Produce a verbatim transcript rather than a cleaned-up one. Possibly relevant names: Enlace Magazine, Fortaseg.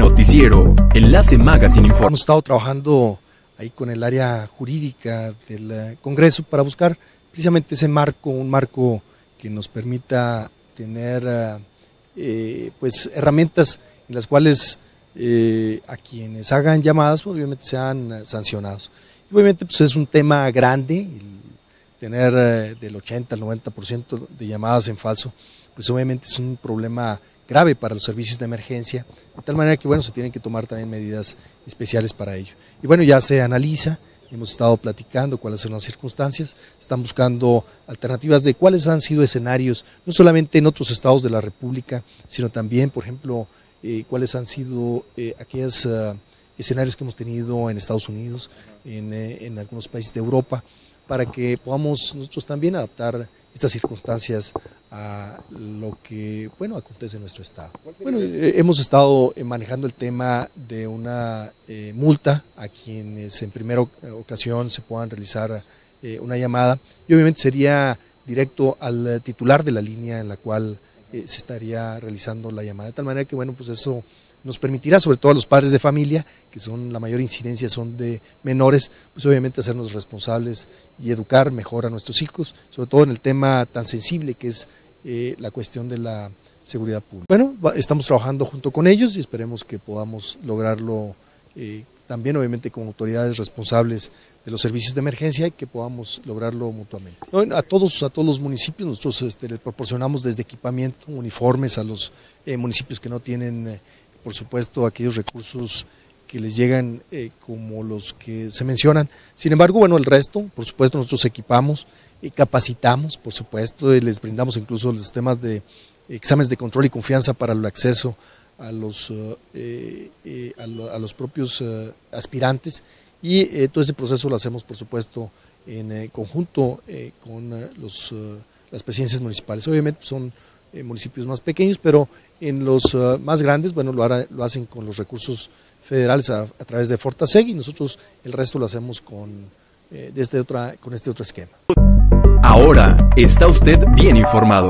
Noticiero, Enlace Magazine Informa. Hemos estado trabajando ahí con el área jurídica del Congreso para buscar precisamente ese marco, un marco que nos permita tener eh, pues herramientas en las cuales eh, a quienes hagan llamadas pues, obviamente sean sancionados. Y obviamente pues, es un tema grande, el tener eh, del ochenta al noventa por ciento de llamadas en falso, pues obviamente es un problema grave para los servicios de emergencia, de tal manera que bueno, se tienen que tomar también medidas especiales para ello. Y bueno, ya se analiza, hemos estado platicando cuáles son las circunstancias, están buscando alternativas de cuáles han sido escenarios, no solamente en otros estados de la República, sino también, por ejemplo, eh, cuáles han sido eh, aquellos uh, escenarios que hemos tenido en Estados Unidos, en, eh, en algunos países de Europa, para que podamos nosotros también adaptar estas circunstancias a lo que bueno acontece en nuestro estado. Bueno, hemos estado manejando el tema de una eh, multa a quienes en primera ocasión se puedan realizar eh, una llamada, y obviamente sería directo al titular de la línea en la cual eh, se estaría realizando la llamada, de tal manera que bueno, pues eso nos permitirá, sobre todo a los padres de familia, que son la mayor incidencia son de menores, pues obviamente hacernos responsables y educar mejor a nuestros hijos, sobre todo en el tema tan sensible que es eh, la cuestión de la seguridad pública. Bueno, estamos trabajando junto con ellos y esperemos que podamos lograrlo eh, también obviamente como autoridades responsables de los servicios de emergencia, y que podamos lograrlo mutuamente. No, a, todos, a todos los municipios nosotros este, les proporcionamos desde equipamiento, uniformes a los eh, municipios que no tienen eh, por supuesto aquellos recursos que les llegan eh, como los que se mencionan. Sin embargo, bueno, el resto, por supuesto nosotros equipamos, eh, capacitamos, por supuesto, y les brindamos incluso los temas de exámenes de control y confianza para el acceso a los, eh, eh, a, lo, a los propios eh, aspirantes, y eh, todo ese proceso lo hacemos, por supuesto, en eh, conjunto eh, con eh, los, eh, las presidencias municipales. Obviamente son Eh, municipios más pequeños, pero en los uh, más grandes, bueno, lo, hará, lo hacen con los recursos federales a, a través de Fortaseg, y nosotros el resto lo hacemos con, eh, desde otra, con este otro esquema. Ahora está usted bien informado.